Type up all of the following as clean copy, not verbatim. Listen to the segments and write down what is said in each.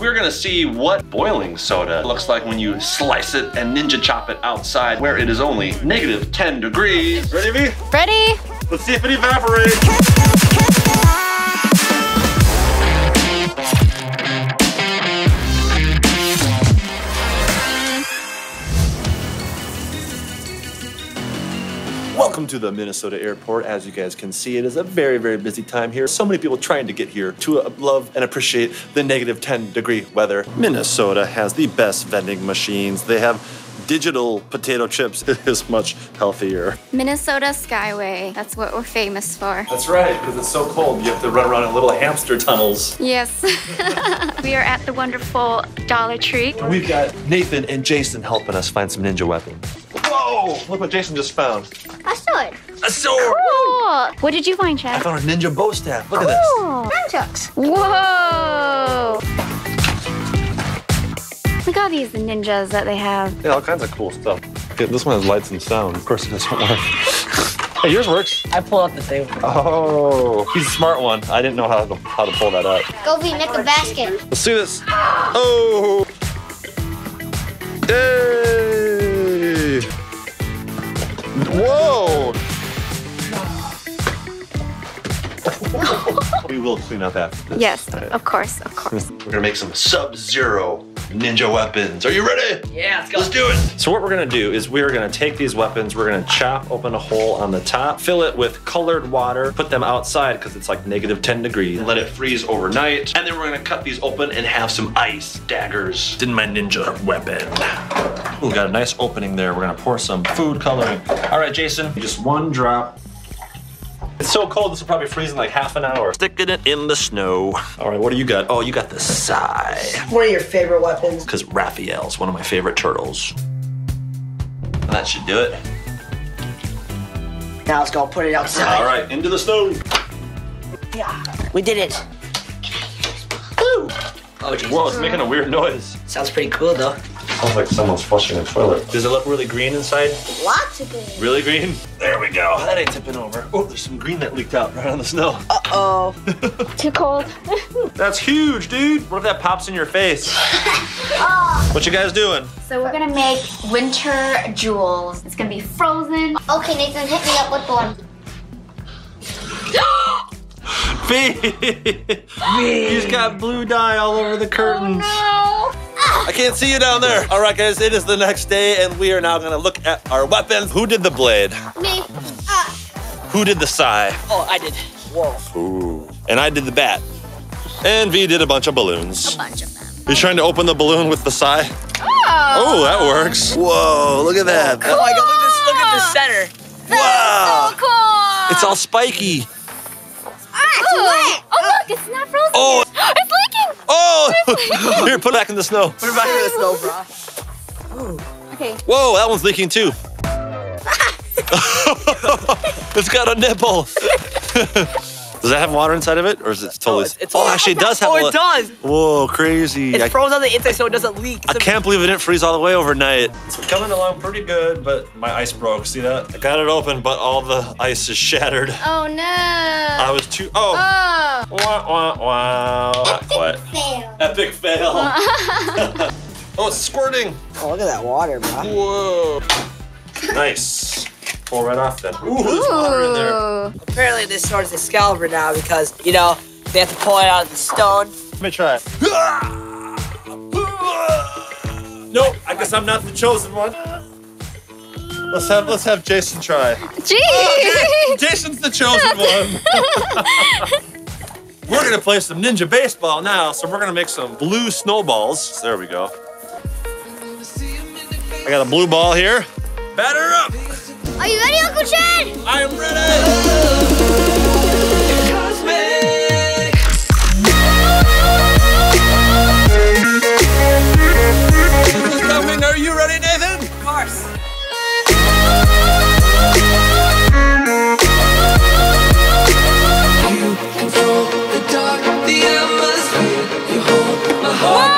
We're gonna see what boiling soda looks like when you slice it and ninja chop it outside where it is only -10 degrees. Ready, V? Ready. Let's see if it evaporates. Welcome to the Minnesota airport. As you guys can see, it is a very, very busy time here. So many people trying to get here to love and appreciate the -10 degree weather. Minnesota has the best vending machines. They have digital potato chips. It is much healthier. Minnesota Skyway, that's what we're famous for. That's right, because it's so cold. You have to run around in little hamster tunnels. Yes. We are at the wonderful Dollar Tree. We've got Nathan and Jason helping us find some ninja weapons. Whoa, look what Jason just found. A sword. A sword. Cool. What did you find, Chad? I found a ninja bow staff. Look at this. Nunchucks. Whoa. Look at all these ninjas that they have. Yeah, all kinds of cool stuff. Yeah, this one has lights and sound. Of course it doesn't work. Hey, yours works. I pull out the same one. Oh, he's a smart one. I didn't know how to pull that up. Go V, make a basket. Let's do this. Oh. Hey. Whoa! We will clean up after this. Yes, of course, of course. We're gonna make some Sub-Zero ninja weapons. Are you ready? Yeah, let's go. Let's do it. So what we're gonna do is we're gonna take these weapons, we're gonna chop open a hole on the top, fill it with colored water, put them outside because it's like -10 degrees, let it freeze overnight, and then we're gonna cut these open and have some ice daggers in my ninja weapon. Ooh, got a nice opening there. We're gonna pour some food coloring. All right, Jason, just one drop. It's so cold, this will probably freeze in like half an hour. Sticking it in the snow. All right, what do you got? Oh, you got the sai. One of your favorite weapons. Because Raphael's one of my favorite turtles. That should do it. Now let's go put it outside. All right, into the snow. Yeah, we did it. Woo! Oh, whoa, it's making a weird noise. Sounds pretty cool, though. Sounds like someone's flushing a toilet. Does it look really green inside? Lots of green. Really green? There we go. That ain't tipping over. Oh, there's some green that leaked out right on the snow. Uh-oh. Too cold. That's huge, dude. What if that pops in your face? Oh. What you guys doing? So we're gonna make winter jewels. It's gonna be frozen. Okay, Nathan, hit me up with one. Me. He's got blue dye all over the curtains. Oh, no. I can't see you down there. All right, guys, it is the next day, and we are now gonna look at our weapons. Who did the blade? Me. Who did the sai? Oh, I did. Whoa. Ooh. And I did the bat. And V did a bunch of balloons. A bunch of them. You're trying to open the balloon with the sai? Oh, that works. Whoa, look at that. Cool. Oh my God, look at the center. Wow. So cool. It's all spiky. What? Oh, look, it's not frozen. Oh, it's leaking. Oh, here, put it back in the snow. Put it back in the snow, bro. Ooh. Okay. Whoa, that one's leaking too. It's got a nipple. Does that have water inside of it, or is it totally? No, it's oh, actually, it does have. Oh, it does. Whoa, crazy! It's frozen on the inside, so it doesn't leak. I can't believe it didn't freeze all the way overnight. It's coming along pretty good, but my ice broke. See that? I got it open, but all the ice is shattered. Oh no! I was too. Oh. Wah wah wah. What? Epic fail. Oh, it's squirting. Oh, look at that water, bro. Whoa. Nice. Pull right off then. Ooh, there's water in there. Apparently this sword is Excalibur now because, you know, they have to pull it out of the stone. Let me try it. Nope, I guess I'm not the chosen one. Let's have Jason try. Gee! Oh, Jason's the chosen one. We're gonna play some ninja baseball now, so we're gonna make some blue snowballs. There we go. I got a blue ball here. Batter up! Are you ready, Uncle Chad? I am ready! Are you ready, Nathan? Of course. You control the dark, the atmosphere. You hold my heart.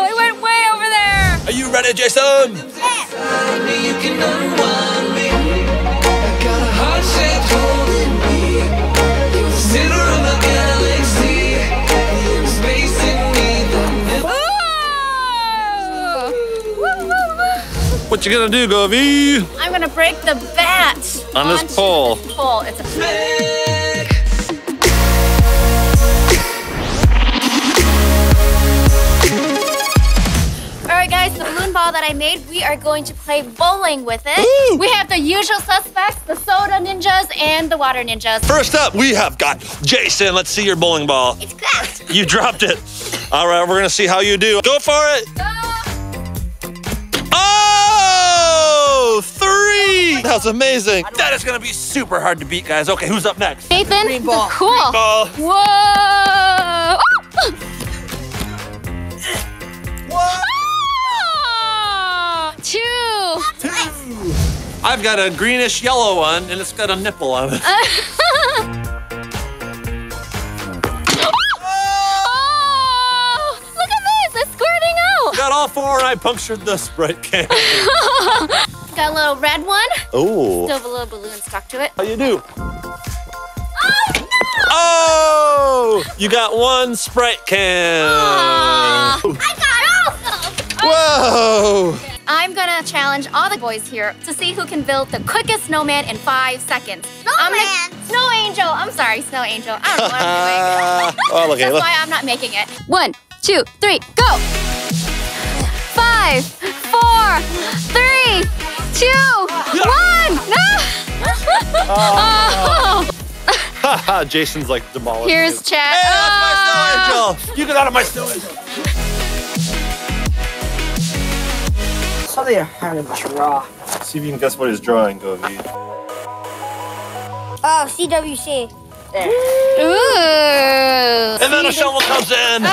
Whoa! It went way over there! Are you ready, Jason? You can unwind me. I got a heart shaped hole. What you gonna do, Govy? I'm gonna break the bat on this pole. It's a break. All right, guys, the moon ball that I made, we are going to play bowling with it. Ooh. We have the usual suspects, the soda ninjas and the water ninjas. First up, we have got Jason. Let's see your bowling ball. It's cracked. You dropped it. All right, we're gonna see how you do. Go for it. Go. Three! That was amazing. That is gonna be super hard to beat, guys. Okay, who's up next? Nathan, green ball. Cool. Green ball. Whoa! Oh. One. Oh. Two. Two. I've got a greenish yellow one, and it's got a nipple on it. Look at this! It's squirting out. Got all four, and I punctured the Sprite can. Got a little red one. Oh. Still have a little balloon stuck to it. How you do? Oh, no! Oh! You got one Sprite can. Oh, I got all of them. Oh. Whoa! I'm gonna challenge all the boys here to see who can build the quickest snowman in 5 seconds. Snow angel. I don't know what I'm doing. Oh, okay. That's why I'm not making it. 1, 2, 3, go! 5, 4, 3, 2, 1! No! Oh. Jason's like demolished. Here's Chad. Hey, that's my snow angel! You get out of my snow angel! Something I have to draw. See if you can guess what he's drawing, Govy. Oh, CWC. There. Ooh. And then a shovel comes in. Oh.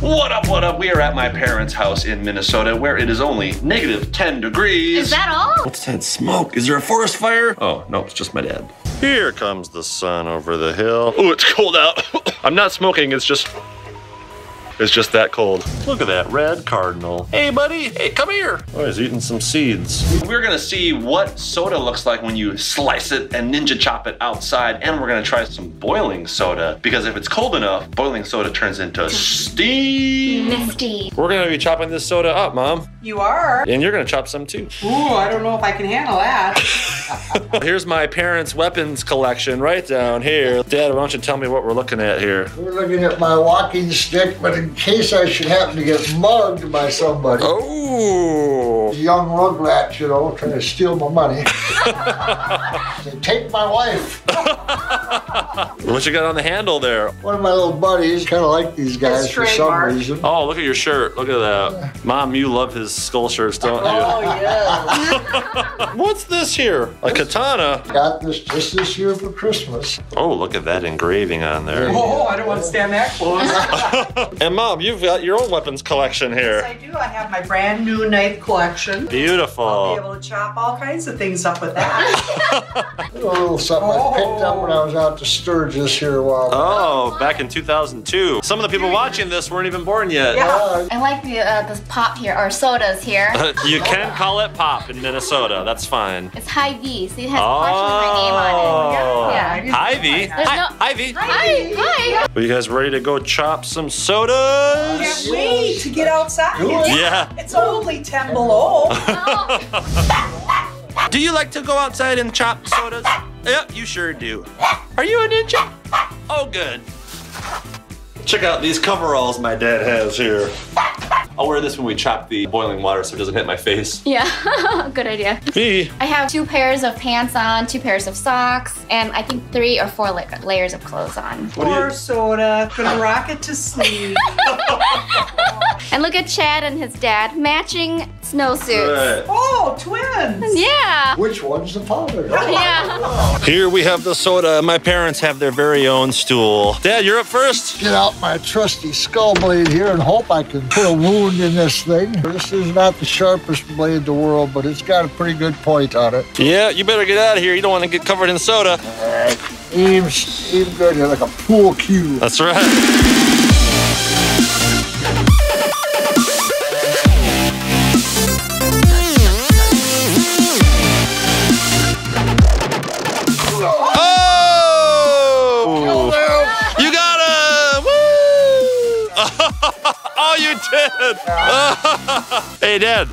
What up, what up? We are at my parents' house in Minnesota where it is only -10 degrees. Is that all? What's that smoke? Is there a forest fire? Oh, no, it's just my dad. Here comes the sun over the hill. Oh, it's cold out. I'm not smoking, it's just that cold. Look at that red cardinal. Hey, buddy, hey, come here. Oh, he's eating some seeds. We're gonna see what soda looks like when you slice it and ninja chop it outside, and we're gonna try some boiling soda, because if it's cold enough, boiling soda turns into steam. Misty. We're gonna be chopping this soda up, Mom. You are. And you're gonna chop some too. Ooh, I don't know if I can handle that. Here's my parents' weapons collection right down here. Dad, why don't you tell me what we're looking at here? We're looking at my walking stick, but in case I should happen to get mugged by somebody. Oh! Young rugrats, you know, trying to steal my money. They take my wife. What you got on the handle there? One of my little buddies, kind of like these guys for some reason. Oh, look at your shirt. Look at that. Mom, you love his skull shirts, don't you? Oh, yeah. What's this here? A katana? Got this just this year for Christmas. Oh, look at that engraving on there. Oh, I don't want to stand that close. And Mom, you've got your own weapons collection here. Yes, I do. I have my brand new knife collection. Beautiful. I'll be able to chop all kinds of things up with that. A little something I picked up when I was out to Sturgis here a while ago. Oh, back in 2002. Some of the people watching this weren't even born yet. Yeah. I like the pop here, or sodas here. You can call it pop in Minnesota. That's fine. It's Hy-Vee, so it has a question with my name on it. Yeah. Hy-Vee. Hi. Are you guys ready to go chop some soda? I can't wait to get outside. Yeah. It's only 10 below. Do you like to go outside and chop sodas? Yep, you sure do. Are you a ninja? Oh, good. Check out these coveralls my dad has here. I'll wear this when we chop the boiling water so it doesn't hit my face. Yeah, good idea. Hey. I have 2 pairs of pants on, 2 pairs of socks, and I think 3 or 4 layers of clothes on. Pour soda, gonna rock it to sleep. And look at Chad and his dad, matching snowsuits. Right. Oh, twins! Yeah! Which one's the father? Oh, yeah. Here we have the soda. My parents have their very own stool. Dad, you're up first. Get out my trusty skull blade here and hope I can put a wound in this thing. This is not the sharpest blade in the world, but it's got a pretty good point on it. Yeah, you better get out of here. You don't want to get covered in soda. All right. Aim good here like a pool cue. That's right. You did. Hey, Dad,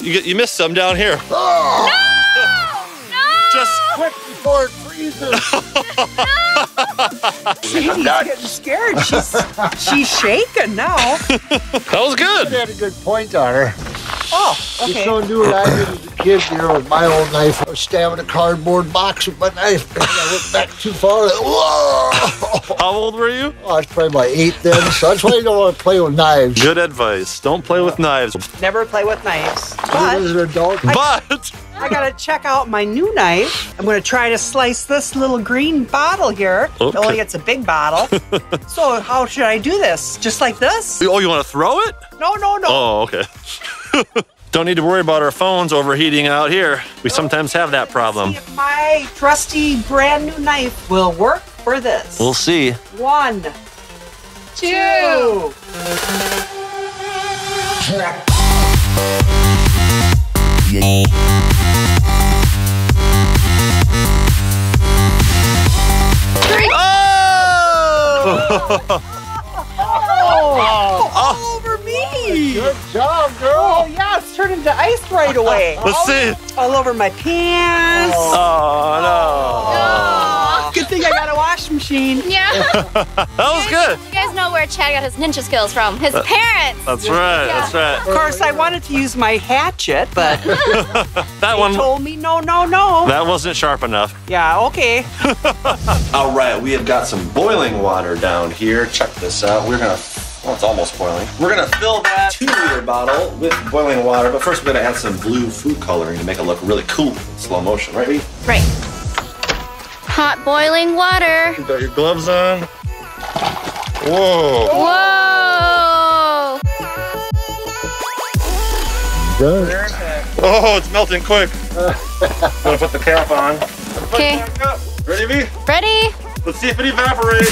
You missed some down here. Oh. No! No! Just quick before it freezes. She's getting scared. She's shaking now. That was good. You had a good point on her. Oh, okay. You so knew what I did as a kid, you know, with my old knife. I was stabbing a cardboard box with my knife, and I went back too far. Whoa! How old were you? Oh, I was probably about 8 then, so that's why you don't want to play with knives. Good advice. Don't play with knives. Never play with knives. But as an adult. But I gotta check out my new knife. I'm gonna try to slice this little green bottle here. Okay. Only it's a big bottle. So how should I do this? Just like this? Oh, you want to throw it? No, no, no. Oh, okay. Don't need to worry about our phones overheating out here. We sometimes have that problem. See if my trusty brand new knife will work for this. We'll see. 1, 2. Oh! Good job, girl. Oh, yeah, it's turned into ice right away. Let's see. All over my pants. Oh, no. Good thing I got a wash machine. Yeah. That was good. You guys know where Chad got his ninja skills from. His parents. That's right. Yeah. That's right. Of course, I wanted to use my hatchet, but they told me no, no, no. That wasn't sharp enough. Yeah, okay. All right, we have got some boiling water down here. Check this out. We're going to... Well, it's almost boiling. We're gonna fill that 2-liter bottle with boiling water, but first we're gonna add some blue food coloring to make it look really cool in slow motion, right, Bea? Right. Hot boiling water. You got your gloves on. Whoa. Whoa. Good. Perfect. Oh, it's melting quick. Gonna put the cap on. Okay. Ready, Bea? Ready. Let's see if it evaporates.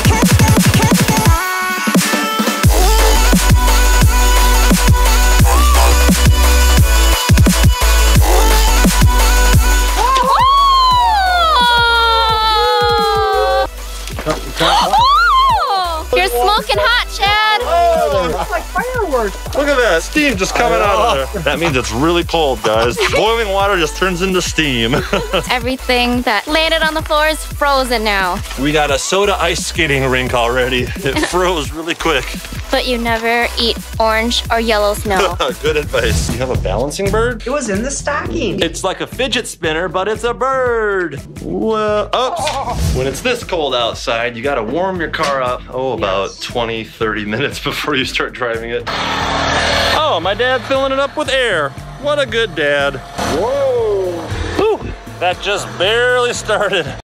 Oh! You're smoking hot, Chad. Oh, it looks like fireworks. Look at that steam just coming out of there. That means it's really cold, guys. Boiling water just turns into steam. Everything that landed on the floor is frozen now. We got a soda ice skating rink already. It froze really quick. But you never eat orange or yellow snow. Good advice. You have a balancing bird? It was in the stocking. It's like a fidget spinner, but it's a bird. Well, when it's this cold outside, you gotta warm your car up, about 20, 30 minutes before you start driving it. Oh, my dad filling it up with air. What a good dad. Whoa. Whew, that just barely started.